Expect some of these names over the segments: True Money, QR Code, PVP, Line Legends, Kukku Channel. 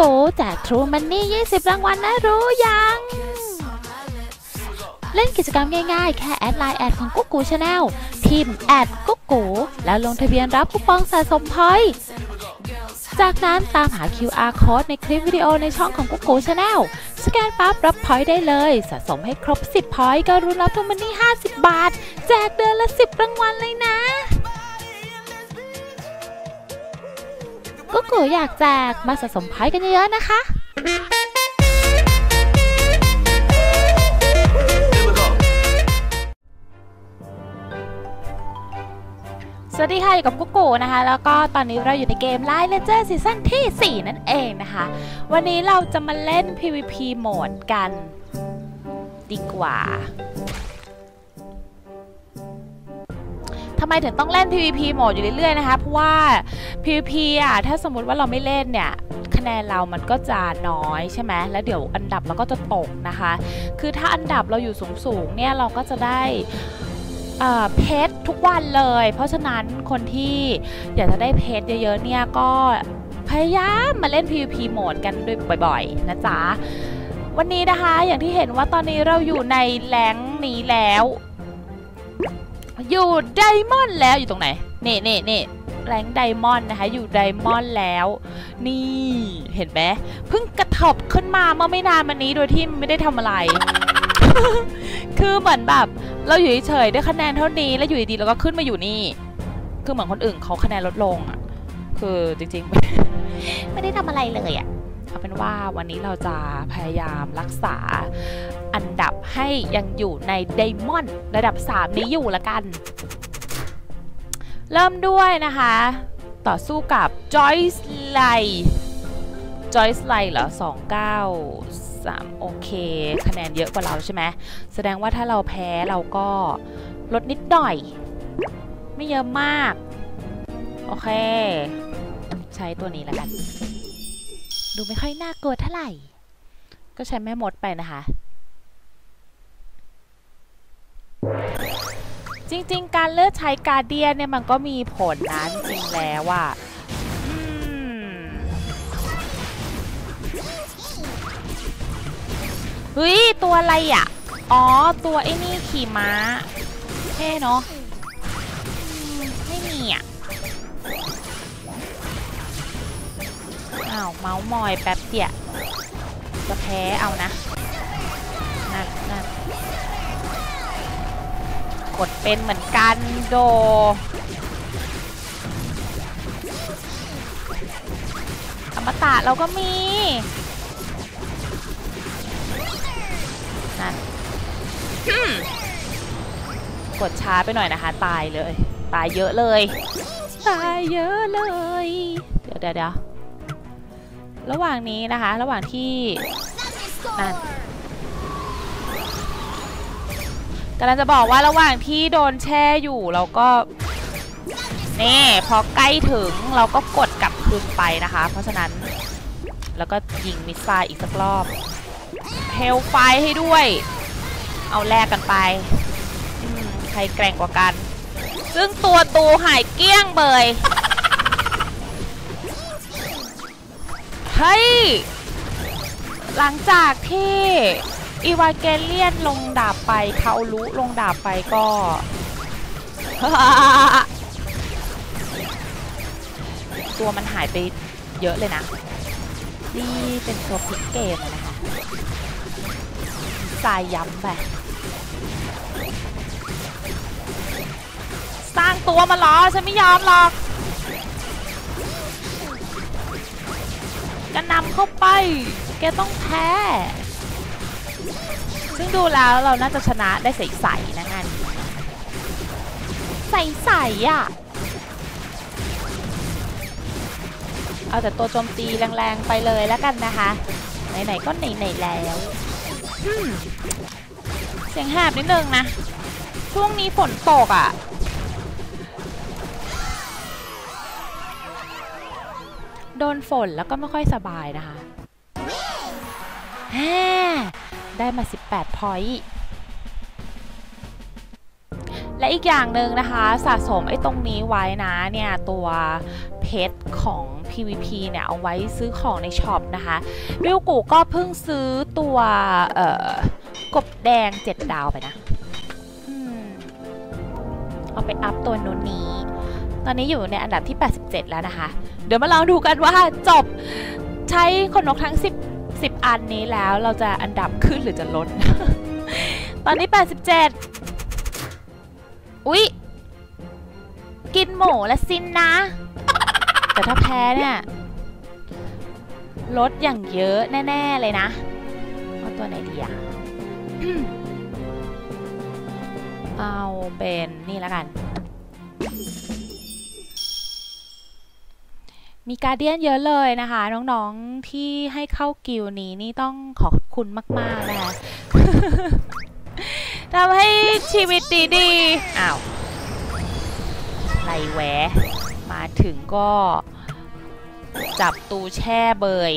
กูจาก True Money 20 รางวัล นะรู้ยังเล่นกิจกรรมง่ายๆแค่แอดไลน์แอดของกุ๊กกู Channel พิมพ์แอดกุ๊กกูแล้วลงทะเบียนรับคูปองสะสมพอยต์จากนั้นตามหา QR Code ในคลิปวิดีโอในช่องของกุ๊กกู Channel สแกนปั๊บรับพอยต์ได้เลยสะสมให้ครบ10พอยต์ก็รุ้นรับ True Money 50 บาทแจกเดือนละ10รางวัลเลยนะกุ๊กกูอยากแจกมาสะสมพอยต์กันเยอะๆนะคะสวัสดีค่ะอยู่กับกุ๊กกูนะคะแล้วก็ตอนนี้เราอยู่ในเกม Line Legends ซีซั่นที่4นั่นเองนะคะวันนี้เราจะมาเล่น PVP โหมดกันดีกว่าทำไมถึงต้องเล่น PVP โหมดอยู่เรื่อยๆนะคะเพราะว่า PVP อ่ะถ้าสมมติว่าเราไม่เล่นเนี่ยคะแนนเรามันก็จะน้อยใช่ไหมแล้วเดี๋ยวอันดับเราก็จะตกนะคะคือถ้าอันดับเราอยู่สูงๆเนี่ยเราก็จะได้เพชรทุกวันเลยเพราะฉะนั้นคนที่อยากจะได้เพชรเยอะๆเนี่ยก็พยายามมาเล่น PVP โหมดกันด้วยบ่อยๆนะจ๊ะวันนี้นะคะอย่างที่เห็นว่าตอนนี้เราอยู่ในแรงนี้แล้วอยู่ไดมอนด์แล้วอยู่ตรงไหนนี่แรงไดมอนด์นะคะอยู่ไดมอนด์แล้วนี่เห็นไหมเพิ่งกระทบขึ้นมาเมื่อไม่นานมานี้โดยที่ไม่ได้ทำอะไร คือเหมือนแบบเราอยู่เฉยๆได้คะแนนเท่านี้แล้วอยู่ดีๆเราก็ขึ้นมาอยู่นี่คือเหมือนคนอื่นเขาคะแนนลดลงอ่ะคือจริงๆ ไม่ได้ทำอะไรเลยอ่ะเอาเป็นว่าวันนี้เราจะพยายามรักษาอันดับให้ยังอยู่ในไดมอนด์ระดับ3นี้อยู่ละกันเริ่มด้วยนะคะต่อสู้กับจอยส์ไลท์เหรอ29 3โอเคคะแนนเยอะกว่าเราใช่ไหมแสดงว่าถ้าเราแพ้เราก็ลดนิดหน่อยไม่เยอะมากโอเคใช้ตัวนี้แล้วกันดูไม่ค่อยน่ากลัวเท่าไหร่ก็ใช้แม่มดไปนะคะจริงๆการเลือกใช้การ์เดียนเนี่ยมันก็มีผลนะจริงแล้วว่าเฮ้ยตัวอะไรอ่ะอ๋อตัวไอ้นี่ขี่ม้าเท่เนาะไม่มีอ่ะอ้าวเมาส์มอยแป๊บเดียวจะแพ้เอานะนั่นกดเป็นเหมือนกันโดอมตะเราก็มีกดช้าไปหน่อยนะคะตายเยอะเลยเดี๋ยวระหว่างนี้นะคะระหว่างที่นั่นกำลังจะบอกว่าระหว่างที่โดนแช่อยู่เราก็นี่พอใกล้ถึงเราก็กดกลับคืนไปนะคะเพราะฉะนั้นแล้วก็ยิงมิสไซล์อีกสักรอบเฮลไฟให้ด้วยเอาแลกกันไปใครแกร่งกว่ากันซึ่งตัวตูหายเกี้ยงเบยเฮ้ยหลังจากที่อีวาเกเลียนลงดาบไปคาโอรุลงดาบไปก็ ตัวมันหายไปเยอะเลยนะนี่เป็นตัวพลิกเกมนะคะสายย้ำไปสร้างตัวมาล้อฉันไม่ยอมหรอกกระนำเข้าไปแกต้องแพ้ซึ่งดูแล้วเราน่าจะชนะได้ใสๆนะงานใสๆอ่ะเอาแต่ตัวโจมตีแรงๆไปเลยแล้วกันนะคะไหนๆก็ไหนๆแล้วเสียงแหบนิดนึงนะช่วงนี้ฝนตกอ่ะโดนฝนแล้วก็ไม่ค่อยสบายนะคะได้มา18 พอยต์ และอีกอย่างหนึ่งนะคะสะสมไอ้ตรงนี้ไว้นะเนี่ยตัวเพชรของ PVP เนี่ยเอาไว้ซื้อของในช็อปนะคะริวกูก็เพิ่งซื้อตัวกบแดง7ดาวไปนะเอาไปอัพตัวนู้นนี้ตอนนี้อยู่ในอันดับที่87แล้วนะคะเดี๋ยวมาลองดูกันว่าจบใช้ขนนกทั้ง10อันนี้แล้วเราจะอันดับขึ้นหรือจะลด ตอนนี้87อุ๊ยกินหมูและสิ้นนะแต่ถ้าแพ้เนี่ยลดอย่างเยอะแน่ๆเลยนะเอาตัวไหนดีอะ เอาเป็นนี่แล้วกันมีการเดียนเยอะเลยนะคะน้องๆที่ให้เข้ากิลด์นี้นี่ต้องขอบคุณมากๆนะคะทำให้ชีวิตดีๆอ้าวไรแหวมาถึงก็จับตูแช่เบย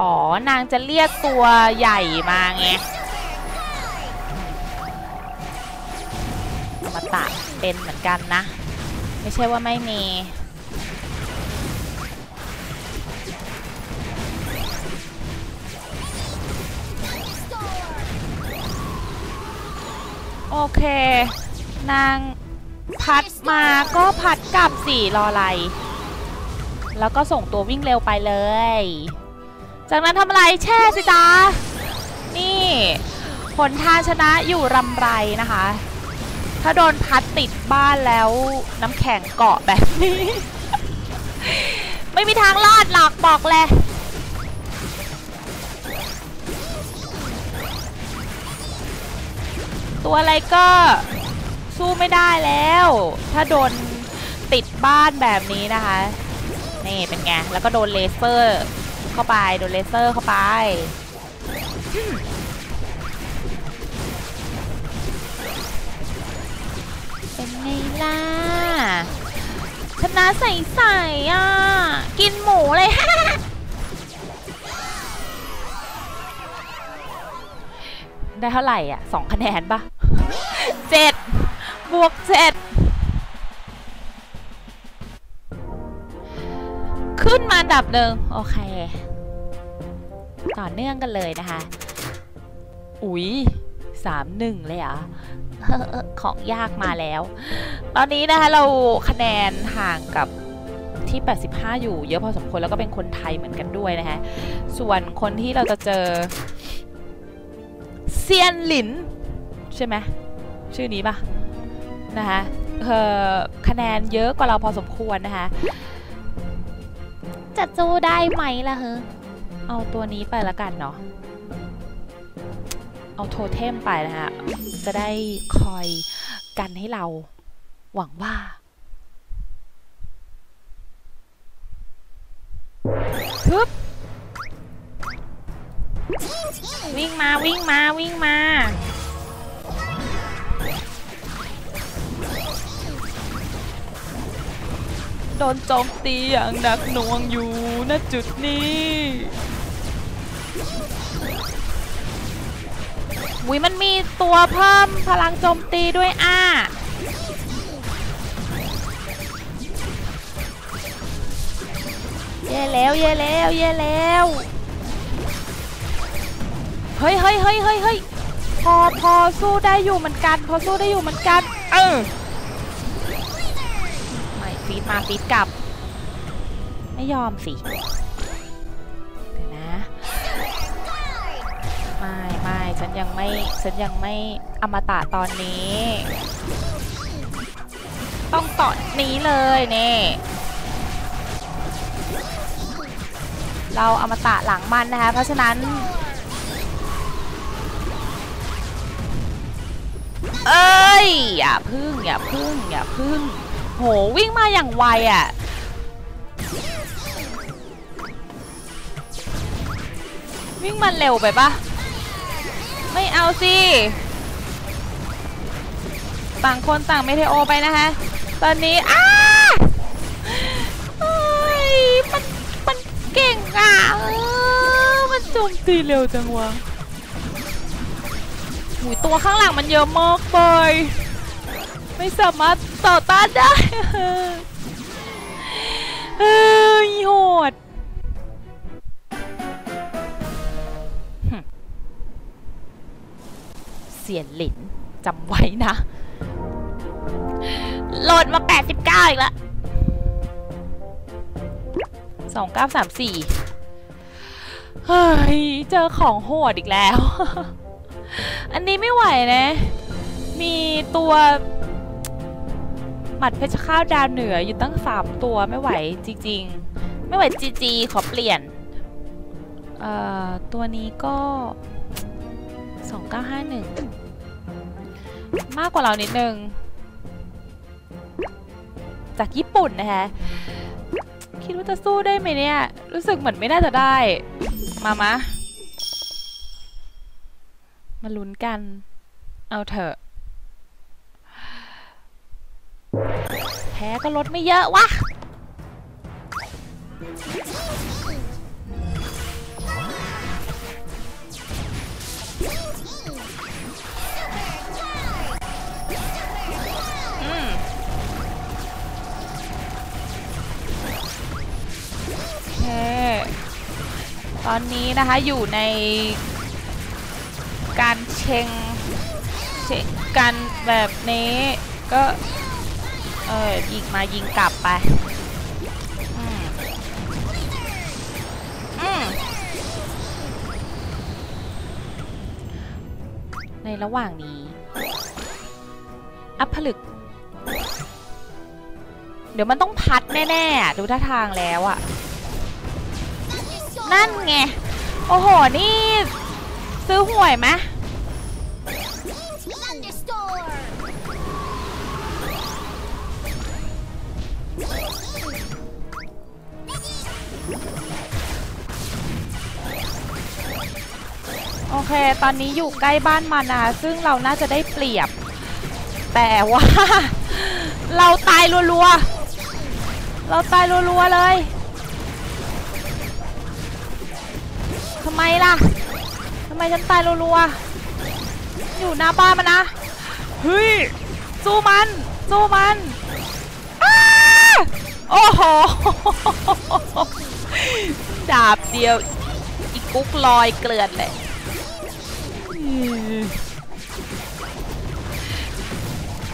อ๋อนางจะเรียกตัวใหญ่มาไงมาตะเป็นเหมือนกันนะไม่ใช่ว่าไม่มีโอเคนางพัดมาก็พัดกลับสี่รออะไรแล้วก็ส่งตัววิ่งเร็วไปเลยจากนั้นทำอะไรแช่สิตานี่ผลทางชนะอยู่รำไรนะคะถ้าโดนพัดติดบ้านแล้วน้ำแข็งเกาะแบบนี้ ไม่มีทางรอดหรอกบอกเลยตัวอะไรก็สู้ไม่ได้แล้วถ้าโดนติดบ้านแบบนี้นะคะนี่เป็นไงแล้วก็โดนเลเซอร์เข้าไปโดนเลเซอร์เข้าไปเป็นไงล่ะชนะใสๆอ่ะกินหมูเลย ได้เท่าไหร่อ่ะ2คะแนนปะ 7 บวก 7 ขึ้นมาดับหนึ่งโอเคต่อเนื่องกันเลยนะคะอุ๊ย 3-1 เลยอ่ะของยากมาแล้วตอนนี้นะคะเราคะแนนห่างกับที่85อยู่เยอะพอสมควรแล้วก็เป็นคนไทยเหมือนกันด้วยนะคะส่วนคนที่เราจะเจอเซียนหลินใช่ไหมชื่อนี้ป่ะนะคะคะแนนเยอะกว่าเราพอสมควรนะคะจะสู้ได้ไหมล่ะเฮ้อเอาตัวนี้ไปละกันเนาะเอาโทเทมไปนะคะจะได้คอยกันให้เราหวังว่าฮึบวิ่งมาวิ่งมาวิ่งมาโดนโจมตีอย่างหนักหน่วงอยู่ณจุดนี้อุ้ยมันมีตัวเพิ่มพลังโจมตีด้วยอ่ะเย่แล้วเย่แล้วเย่แล้วเฮ้ยเฮ้ยเฮ้ยเฮ้ยเฮ้ยพอสู้ได้อยู่เหมือนกันพอสู้ได้อยู่เหมือนกันไม่ฟีดมาฟีดกลับไม่ยอมสิเดี๋ยวนะไม่ฉันยังไม่อมตะตอนนี้ต้องตอนนี้เลยนี่เราอมตะหลังมันนะคะเพราะฉะนั้นเอ้ยอย่าพึ่งโหวิ่งมาอย่างไวอ่ะวิ่งมันเร็วไปปะไม่เอาสิต่างคนต่างเมเทโอไปนะคะตอนนี้มันเก่งอ่ะมันโจมตีเร็วจังวะ หูตัวข้างหลังมันเยอะมากเลยไม่สามารถต่อต้านได้โหดเสียหลินจำไว้นะโหลดมา89อีกละ2934เฮ้ยเจอของโหดอีกแล้วอันนี้ไม่ไหวนะมีตัวหมัดเพชรฆาตดาวเหนืออยู่ตั้ง3ตัวไม่ไหวจริงๆไม่ไหวจีจีขอเปลี่ยนตัวนี้ก็2951มากกว่าเรานิดนึงจากญี่ปุ่นนะคะคิดว่าจะสู้ได้ไหมเนี่ยรู้สึกเหมือนไม่น่าจะได้มาลุ้นกันเอาเถอะแพ้ก็ลดไม่เยอะวะตอนนี้นะคะอยู่ในการเชงกันแบบนี้ก็ยิงมายิงกลับไปในระหว่างนี้อัพผลึกเดี๋ยวมันต้องพัดแน่ๆดูท่าทางแล้วอะนั่นไงโอ้โหนี่ซื้อหวยไหมโอเคตอนนี้อยู่ใกล้บ้านมานะซึ่งเราน่าจะได้เปรียบแต่ว่าเราตายรัวๆเลยทำไมล่ะทำไมฉันตายรัวๆอยู่หน้าบ้านมันนะเฮ้ยสู้มันโอ้โหดาบเดียวอีกุ๊กลอยเกลื่อนเลย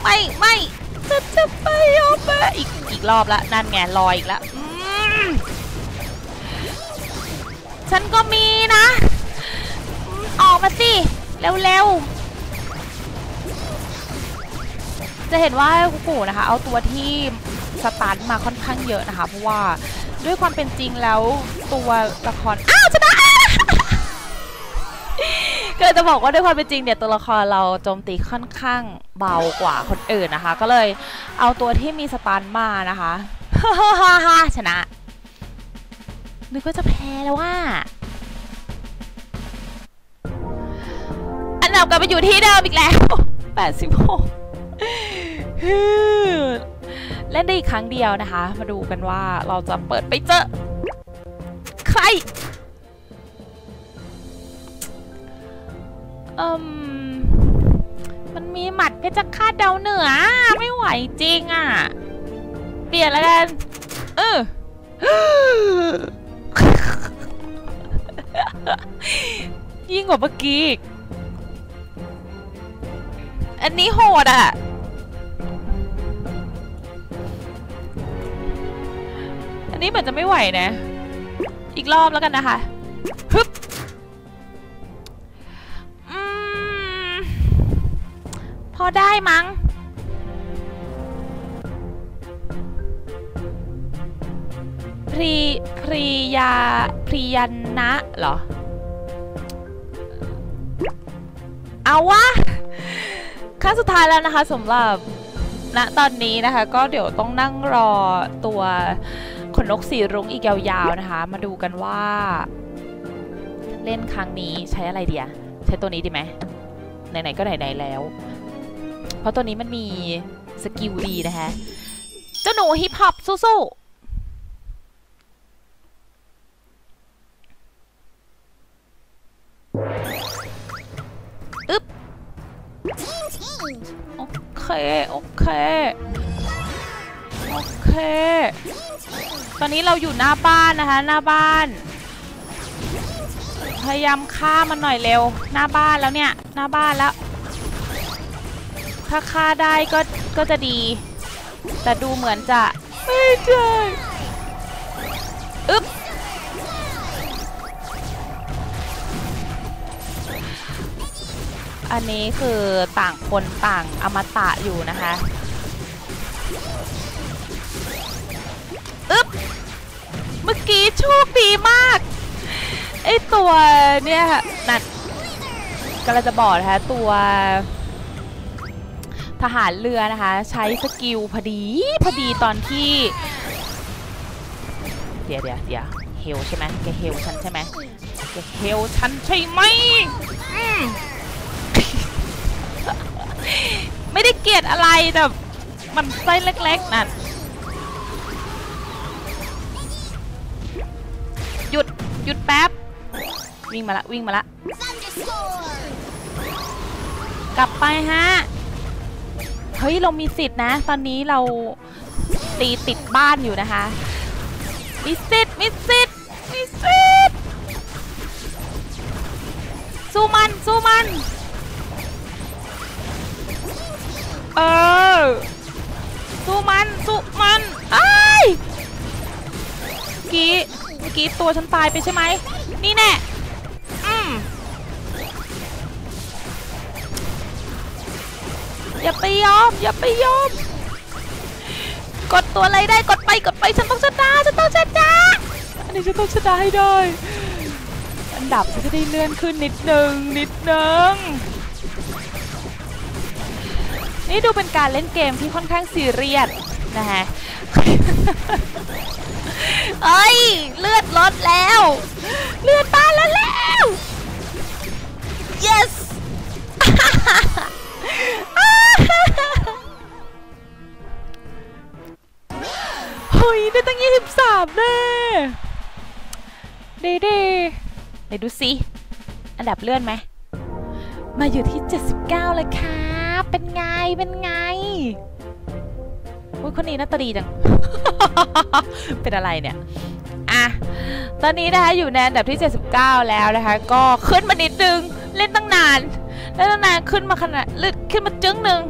ไม่จะไปยอมไปอีกรอบละนั่นไงลอยอีกละฉันก็มีนะออกมาสิเร็วๆจะเห็นว่ากุ๊กูนะคะเอาตัวที่สตาร์ทมาค่อนข้างเยอะนะคะเพราะว่าด้วยความเป็นจริงแล้วตัวละครอ้าวชนะก็จะบอกว่าด้วยความเป็นจริงเนี่ยตัวละครเราโจมตีค่อนข้างเบากว่าคนอื่นนะคะก็เลยเอาตัวที่มีสตาร์ทมานะคะชนะนึกว่าจะแพ้แล้วว่าอันดับกลับไปอยู่ที่เดิมอีกแล้ว86เล่นได้อีกครั้งเดียวนะคะมาดูกันว่าเราจะเปิดไปเจอใครมันมีหมัดเพชรฆาตดาวเหนือไม่ไหวจริงอ่ะเปลี่ยนแล้วกันยิ่งกว่าเมื่อกี้อันนี้โหดอ่ะอันนี้เหมือนจะไม่ไหวนะอีกรอบแล้วกันนะคะฮึบพอได้มั้งพริยันนะเหรอเอาวะครั้งสุดท้ายแล้วนะคะสำหรับณตอนนี้นะคะก็เดี๋ยวต้องนั่งรอตัวขนนกสีรุ้งอีกยาวๆนะคะมาดูกันว่าเล่นครั้งนี้ใช้อะไรดีใช้ตัวนี้ดีไหมไหนๆก็ไหนๆแล้วเพราะตัวนี้มันมีสกิลดีนะคะเจ้าหนูฮิปฮอปสู้ๆอึ๊บ เคโอเคตอนนี้เราอยู่หน้าบ้านนะคะหน้าบ้านพยายามฆ่ามันหน่อยเร็วหน้าบ้านแล้วเนี่ยหน้าบ้านแล้วถ้าฆ่าได้ก็จะดีแต่ดูเหมือนจะไม่ใช่อึ๊บอันนี้คือต่างคนต่างอมตะอยู่นะคะอึ๊บเมื่อกี้โชคดีมากไอตัวเนี่ยนั่นกำลังจะบอกนะคะตัวทหารเรือนะคะใช้สกิลพอดีตอนที่เดี๋ยวเฮลใช่ไหมแกเฮลฉันใช่ไหมแกเฮลฉันใช่ไหมไม่ได้เกลียดอะไรแต่มันไส้เล็กๆนั่นหยุดแป๊บวิ่งมาละกลับไปฮะเฮ้ยเรามีสิทธิ์นะตอนนี้เราตีติดบ้านอยู่นะคะมีสิทธิ์สู้มันเออสู้มันไอ้เมื่อกี้ตัวฉันตายไปใช่ไหมนี่แน่อย่าไปยอมกดตัวอะไรได้กดไปฉันต้องชนะอันนี้ฉันต้องชนะให้ได้อันดับฉันจะได้เลื่อนขึ้นนิดนึงนี่ดูเป็นการเล่นเกมที่ค่อนข้างซีเรียสนะฮะเอ้ยเลือดบ้านแล้ว yes เฮ้ยได้ตั้ง23แน่เดี๋ยวดูสิอันดับเลื่อนไหมมาอยู่ที่79เลยค่ะเป็นไงโอ้ยคนนี้น่าตาดีจัง เป็นอะไรเนี่ยอ่ะตอนนี้นะคะอยู่ในอันดับที่79แล้วนะคะก็ขึ้นมานิดนึงเล่นตั้งนานขึ้นมาขนาดลึกขึ้นมาจึ้งนึง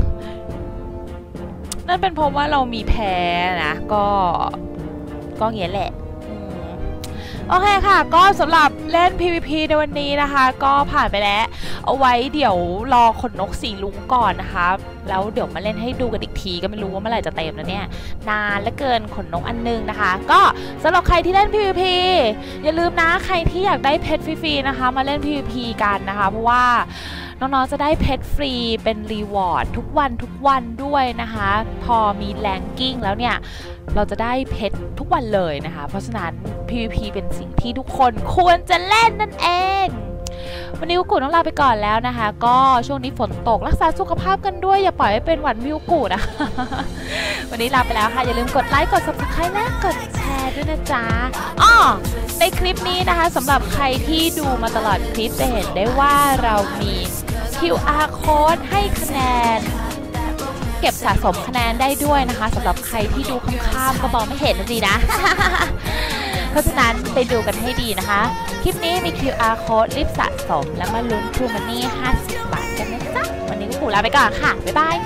นั่นเป็นเพราะว่าเรามีแพ้นะก็เงี้ยแหละโอเคค่ะก็สำหรับเล่น PVP ในวันนี้นะคะก็ผ่านไปแล้วเอาไว้เดี๋ยวรอขนนกสีลุงก่อนนะคะแล้วเดี๋ยวมาเล่นให้ดูกันอีกทีก็ไม่รู้ว่าเมื่อไหร่จะเต็มนะเนี่ยนานเหลือเกินขนนกอันนึงนะคะก็สำหรับใครที่เล่น PVP อย่าลืมนะใครที่อยากได้เพชรฟรีๆนะคะมาเล่น PVP กันนะคะเพราะว่าน้องๆจะได้เพชรฟรีเป็นรีวอร์ดทุกวันด้วยนะคะพอมีแรงกิ้งแล้วเนี่ยเราจะได้เพชรทุกวันเลยนะคะเพราะฉะนั้น PVP เป็นสิ่งที่ทุกคนควรจะเล่นนั่นเองวันนี้วิวกูต้องลาไปก่อนแล้วนะคะก็ช่วงนี้ฝนตกรักษาสุขภาพกันด้วยอย่าปล่อยให้เป็นหวัดวิวกูนะ วันนี้ลาไปแล้วค่ะอย่าลืมกดไลค์กด subscribe และกดแชร์ด้วยนะจ๊ะอ้อในคลิปนี้นะคะสำหรับใครที่ดูมาตลอดคลิปจะเห็นได้ว่าเรามี QR code ให้คะแนนเก็บสะสมคะแนนได้ด้วยนะคะสำหรับใครที่ดูข้ามๆก็มองไม่เห็นนะสินะ เพราะฉะนั้นไปดูกันให้ดีนะคะคลิปนี้มี QR code รีบสะสมแล้วมาลุ้นทรูมันนี่50 บาทกันนะจ๊ะวันนี้กูลาไปก่อนค่ะบ๊ายบาย